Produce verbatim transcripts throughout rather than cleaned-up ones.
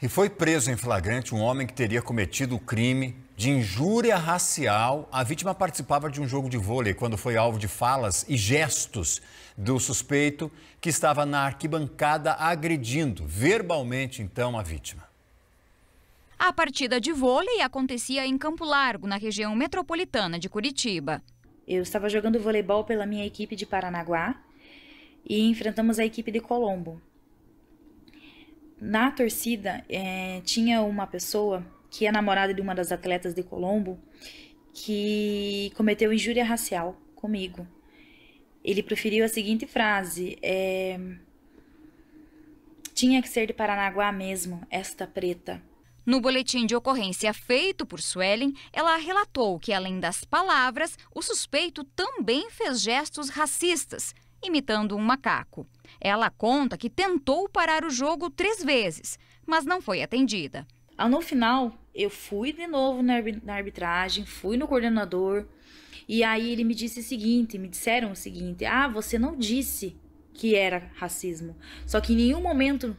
E foi preso em flagrante um homem que teria cometido o crime de injúria racial. A vítima participava de um jogo de vôlei quando foi alvo de falas e gestos do suspeito, que estava na arquibancada agredindo verbalmente, então, a vítima. A partida de vôlei acontecia em Campo Largo, na região metropolitana de Curitiba. Eu estava jogando voleibol pela minha equipe de Paranaguá e enfrentamos a equipe de Colombo. Na torcida, eh, tinha uma pessoa que é namorada de uma das atletas de Colombo que cometeu injúria racial comigo. Ele proferiu a seguinte frase: eh, tinha que ser de Paranaguá mesmo, esta preta. No boletim de ocorrência feito por Suellen, ela relatou que, além das palavras, o suspeito também fez gestos racistas, imitando um macaco. Ela conta que tentou parar o jogo três vezes, mas não foi atendida. No final, eu fui de novo na arbitragem, fui no coordenador, e aí ele me disse o seguinte, me disseram o seguinte: ah, você não disse que era racismo. Só que em nenhum momento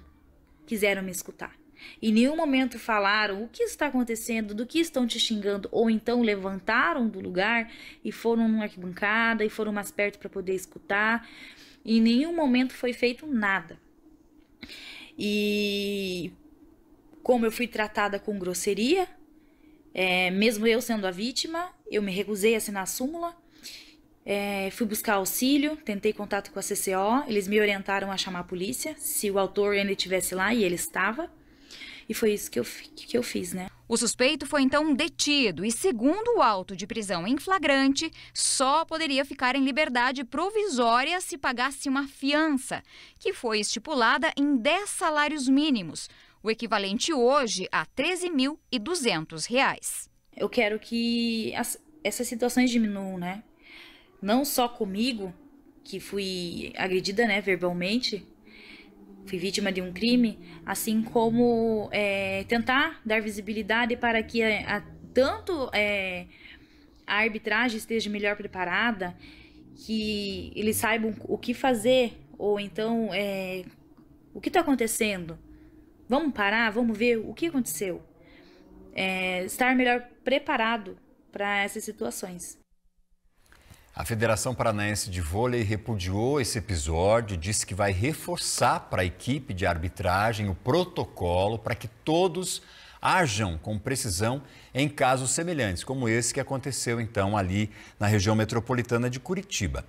quiseram me escutar. Em nenhum momento falaram o que está acontecendo, do que estão te xingando, ou então levantaram do lugar e foram numa arquibancada e foram mais perto para poder escutar. Em nenhum momento foi feito nada. E como eu fui tratada com grosseria, é, mesmo eu sendo a vítima, eu me recusei a assinar a súmula, é, fui buscar auxílio, tentei contato com a C C O, eles me orientaram a chamar a polícia, se o autor ainda estivesse lá, e ele estava. E foi isso que eu, que eu fiz, né? O suspeito foi então detido e, segundo o auto de prisão em flagrante, só poderia ficar em liberdade provisória se pagasse uma fiança, que foi estipulada em dez salários mínimos, o equivalente hoje a treze mil e duzentos reais. Eu quero que as, essas situações diminuam, né? Não só comigo, que fui agredida, né, verbalmente, fui vítima de um crime, assim como é, tentar dar visibilidade para que a, a, tanto é, a arbitragem esteja melhor preparada, que eles saibam o que fazer, ou então é, o que está acontecendo. Vamos parar, vamos ver o que aconteceu. É, estar melhor preparado para essas situações. A Federação Paranaense de Vôlei repudiou esse episódio, disse que vai reforçar para a equipe de arbitragem o protocolo para que todos ajam com precisão em casos semelhantes, como esse que aconteceu então ali na região metropolitana de Curitiba.